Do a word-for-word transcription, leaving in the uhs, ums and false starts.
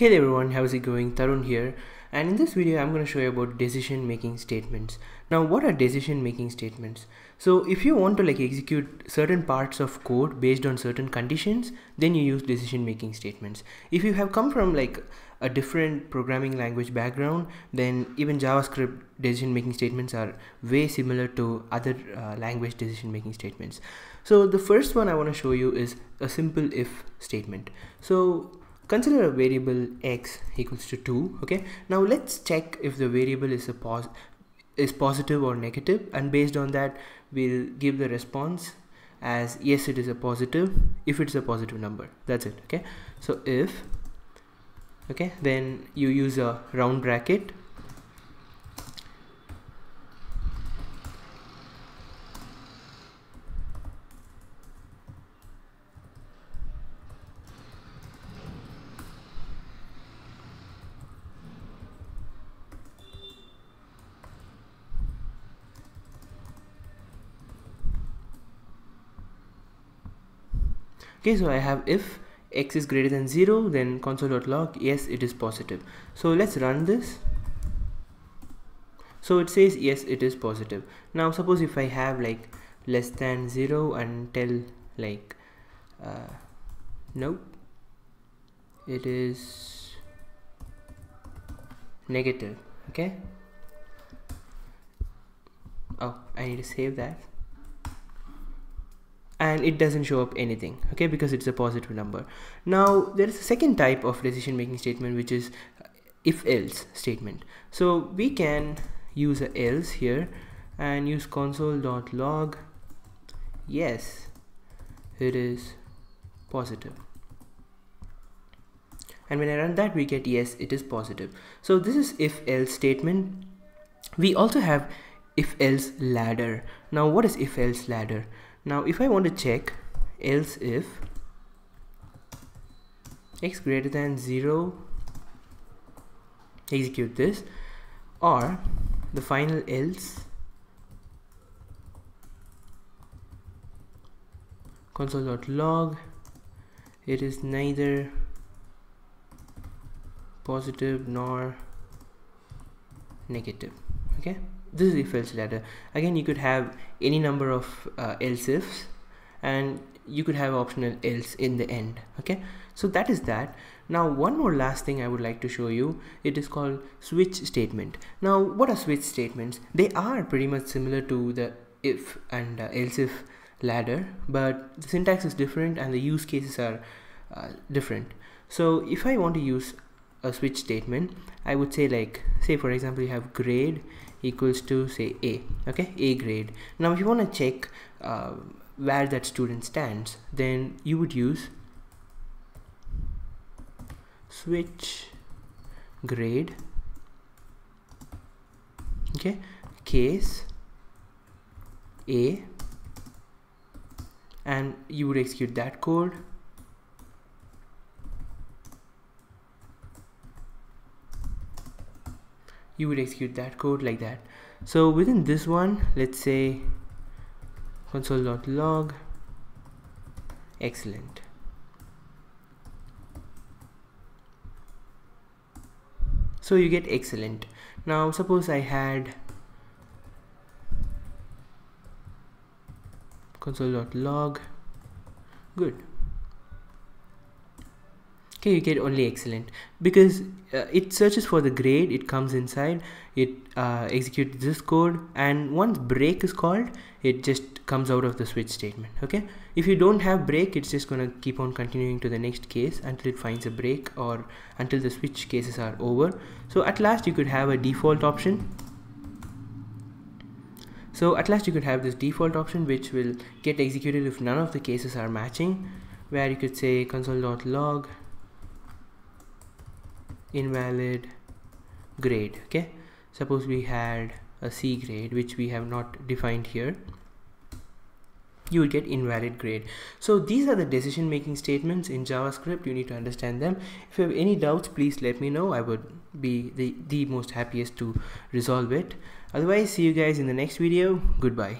Hey everyone, how's it going? Tarun here, and in this video I'm going to show you about decision making statements. Now what are decision making statements? So if you want to like execute certain parts of code based on certain conditions, then you use decision making statements. If you have come from like a different programming language background, then even JavaScript decision making statements are way similar to other uh, language decision making statements. So the first one I want to show you is a simple if statement. So consider a variable x equals to two. Okay, now let's check if the variable is a pos is positive or negative, and based on that we'll give the response as yes, it is a positive if it's a positive number. That's it. Okay, so if okay then you use a round bracket . Okay, so I have if x is greater than zero, then console.log, yes, it is positive. So let's run this. So it says yes, it is positive. Now suppose if I have like less than zero and tell like uh, no, it is negative. Okay. Oh, I need to save that. And it doesn't show up anything, okay, because it's a positive number. Now there is a second type of decision making statement, which is if else statement. So we can use a else here and use console.log, yes, it is positive. And when I run that, we get yes, it is positive. So this is if else statement. We also have if else ladder. Now what is if else ladder? Now if I want to check else if x greater than zero, execute this, or the final else, console.log, it is neither positive nor negative. Okay, this is if else ladder. Again, you could have any number of uh, else ifs, and you could have optional else in the end. Okay, so that is that. Now one more last thing I would like to show you, it is called switch statement. Now what are switch statements? They are pretty much similar to the if and uh, else if ladder, but the syntax is different and the use cases are uh, different. So if I want to use a switch statement, I would say like, say for example, you have grade equals to say A, okay, A grade. Now if you want to check uh, where that student stands, then you would use switch grade, okay, case A, and you would execute that code. You would execute that code like that. So within this one, let's say console.log, excellent. So you get excellent. Now suppose I had console.log, good. Okay, you get only excellent because uh, it searches for the grade, it comes inside, it uh, executes this code, and once break is called, it just comes out of the switch statement. Okay, if you don't have break, it's just gonna keep on continuing to the next case until it finds a break or until the switch cases are over. So at last you could have a default option. So at last you could have this default option which will get executed if none of the cases are matching, where you could say console.log invalid grade. Okay, suppose we had a C grade, which we have not defined here, you would get invalid grade. So these are the decision making statements in JavaScript. You need to understand them. If you have any doubts, please let me know. I would be the, the most happiest to resolve it. Otherwise, see you guys in the next video. Goodbye.